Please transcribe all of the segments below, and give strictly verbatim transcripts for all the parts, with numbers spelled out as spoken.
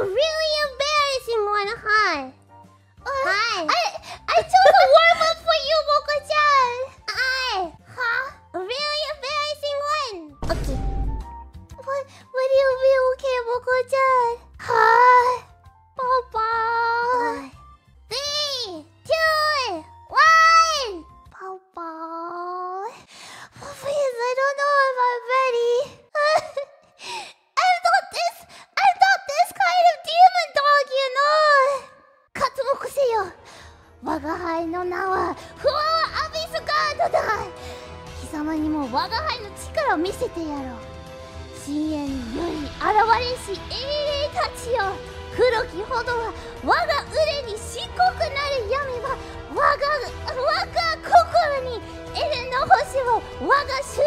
a really embarrassing one, huh? Uh, Hi. I I took a warm up for you, Moko-chan. I, huh? A really embarrassing one. Okay. What? What do you mean, okay, Moko-chan? Huh? Papa. Three, two, one. Papa. Oh, please, I don't know if I'm ready. I'm not this. I'm not this kind of demon dog, you know. 刮目せよ。我が輩の名はフワワアビスガードだ。貴様にも我が輩の力を見せてやろう。深淵により現れし英霊たちよ。黒きほどは我が腕に漆黒なる闇は我が我が心にエレの星を我が手中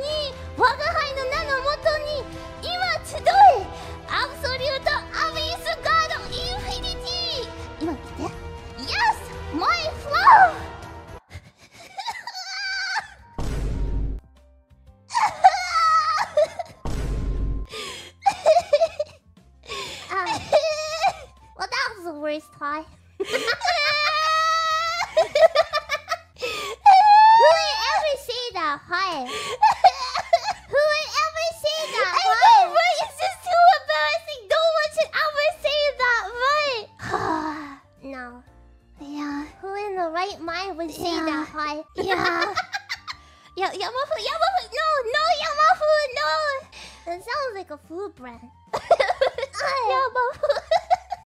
に我が輩の名のもとに今集えアブソリュートアビスガードインフィニティ。今見て。Yes! My flow! Well, that was the worst time. Who would ever say that? Hi. Who would ever say that? I know, right? It's just too embarrassing. No one should ever say that, right? No. Yeah. Who in the right mind would say Yeah. that? Hi. Yeah. Yeah, Yamafu, Yamafu, no, no, Yamafu, no. That sounds like a food brand. Yamafu.